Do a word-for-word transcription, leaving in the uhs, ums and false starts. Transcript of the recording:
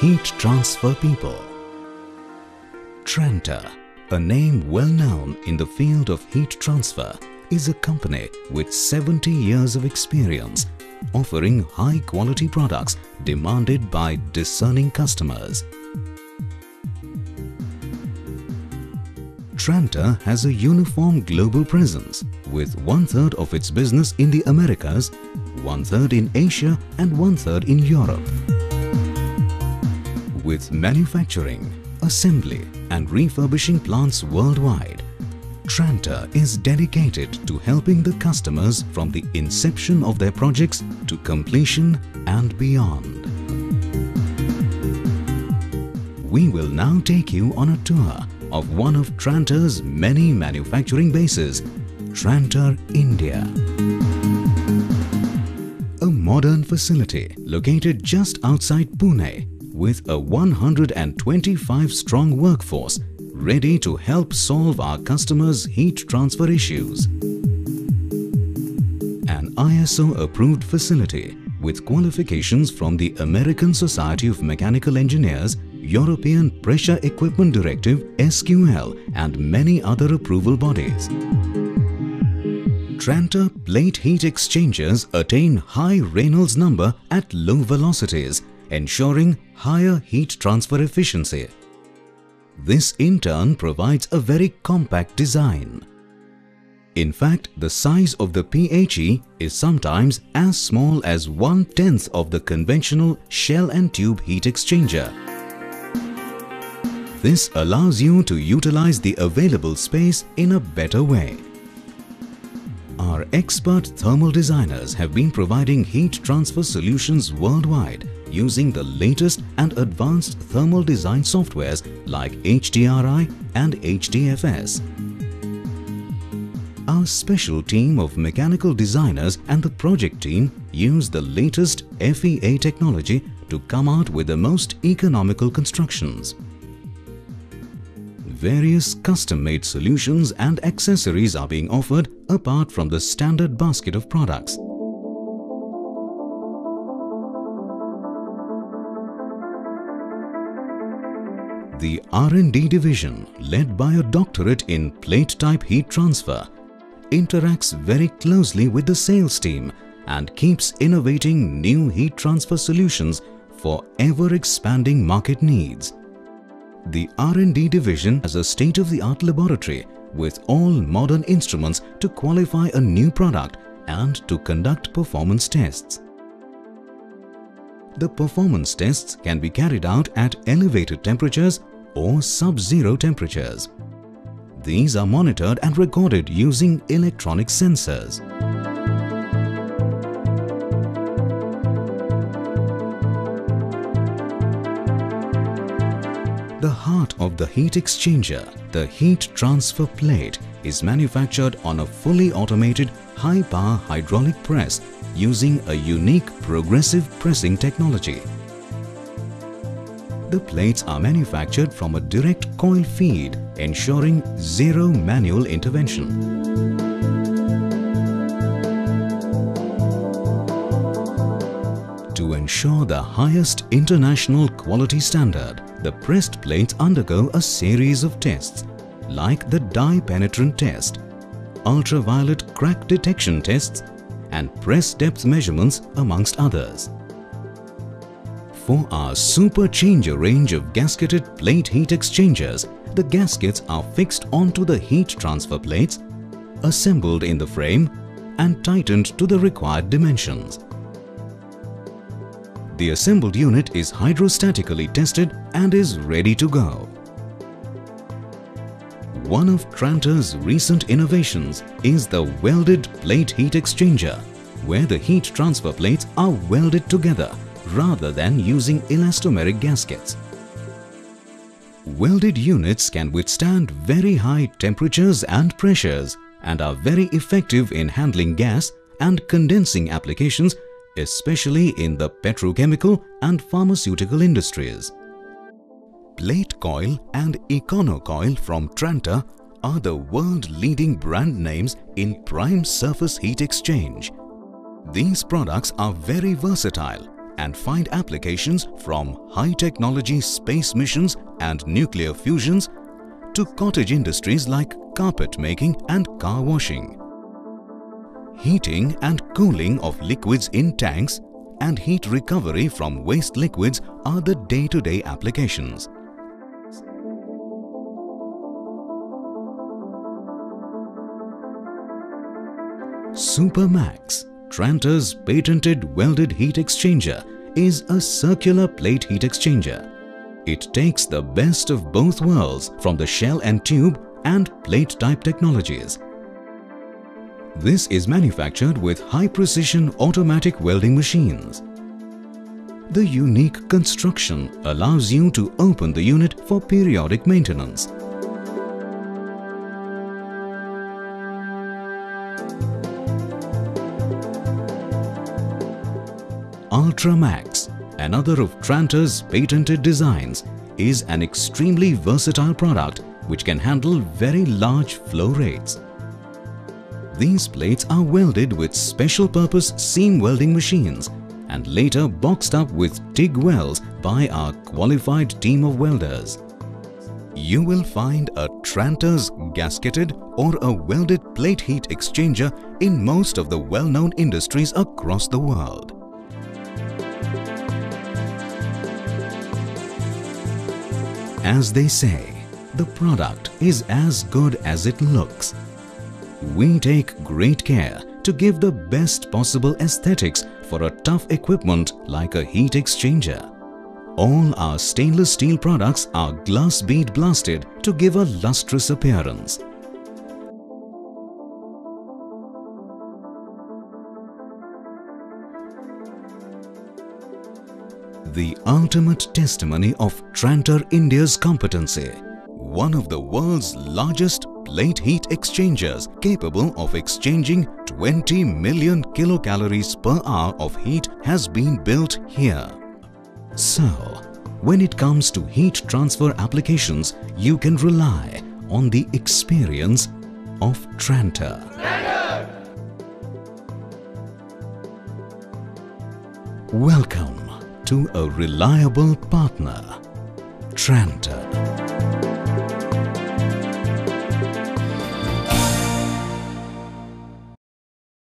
heat transfer people. Tranter, a name well known in the field of heat transfer, is a company with seventy years of experience, offering high-quality products demanded by discerning customers. Tranter has a uniform global presence, with one-third of its business in the Americas, one-third in Asia and one-third in Europe. With manufacturing, assembly and refurbishing plants worldwide, Tranter is dedicated to helping the customers from the inception of their projects to completion and beyond. We will now take you on a tour of one of Tranter's many manufacturing bases, Tranter India. A modern facility located just outside Pune with a one hundred twenty-five strong workforce ready to help solve our customers' heat transfer issues. An I S O-approved facility with qualifications from the American Society of Mechanical Engineers, European Pressure Equipment Directive S Q L and many other approval bodies. Tranter plate heat exchangers attain high Reynolds number at low velocities, ensuring higher heat transfer efficiency. This in turn provides a very compact design. In fact, the size of the P H E is sometimes as small as one-tenth of the conventional shell and tube heat exchanger. This allows you to utilize the available space in a better way. Our expert thermal designers have been providing heat transfer solutions worldwide using the latest and advanced thermal design softwares like H T R I and H D F S. Our special team of mechanical designers and the project team use the latest F E A technology to come out with the most economical constructions. Various custom-made solutions and accessories are being offered apart from the standard basket of products. The R and D division, led by a doctorate in plate-type heat transfer, interacts very closely with the sales team and keeps innovating new heat transfer solutions for ever-expanding market needs. The R and D division has a state-of-the-art laboratory with all modern instruments to qualify a new product and to conduct performance tests. The performance tests can be carried out at elevated temperatures or sub-zero temperatures. These are monitored and recorded using electronic sensors. The heart of the heat exchanger, the heat transfer plate, is manufactured on a fully automated high-power hydraulic press using a unique progressive pressing technology. The plates are manufactured from a direct coil feed, ensuring zero manual intervention. To ensure the highest international quality standard, the pressed plates undergo a series of tests like the dye-penetrant test, ultraviolet crack detection tests and press depth measurements amongst others. For our super changer range of gasketed plate heat exchangers, the gaskets are fixed onto the heat transfer plates, assembled in the frame and tightened to the required dimensions. The assembled unit is hydrostatically tested and is ready to go. One of Tranter's recent innovations is the welded plate heat exchanger, where the heat transfer plates are welded together rather than using elastomeric gaskets. Welded units can withstand very high temperatures and pressures and are very effective in handling gas and condensing applications, especially in the petrochemical and pharmaceutical industries. Plate Coil and EconoCoil from Tranter are the world-leading brand names in prime surface heat exchange. These products are very versatile and find applications from high-technology space missions and nuclear fusions to cottage industries like carpet making and car washing. Heating and cooling of liquids in tanks and heat recovery from waste liquids are the day-to-day applications. Supermax, Tranter's patented welded heat exchanger, is a circular plate heat exchanger. It takes the best of both worlds from the shell and tube and plate-type technologies. This is manufactured with high-precision automatic welding machines. The unique construction allows you to open the unit for periodic maintenance. Ultra Max, another of Tranter's patented designs, is an extremely versatile product which can handle very large flow rates. These plates are welded with special-purpose seam welding machines and later boxed up with TIG welds by our qualified team of welders. You will find a Tranter's gasketed or a welded plate heat exchanger in most of the well-known industries across the world. As they say, the product is as good as it looks. We take great care to give the best possible aesthetics for a tough equipment like a heat exchanger. All our stainless steel products are glass bead blasted to give a lustrous appearance. The ultimate testimony of Tranter India's competency, one of the world's largest plate heat exchangers capable of exchanging twenty million kilocalories per hour of heat has been built here. So, when it comes to heat transfer applications, you can rely on the experience of Tranter. Welcome to a reliable partner, Tranter.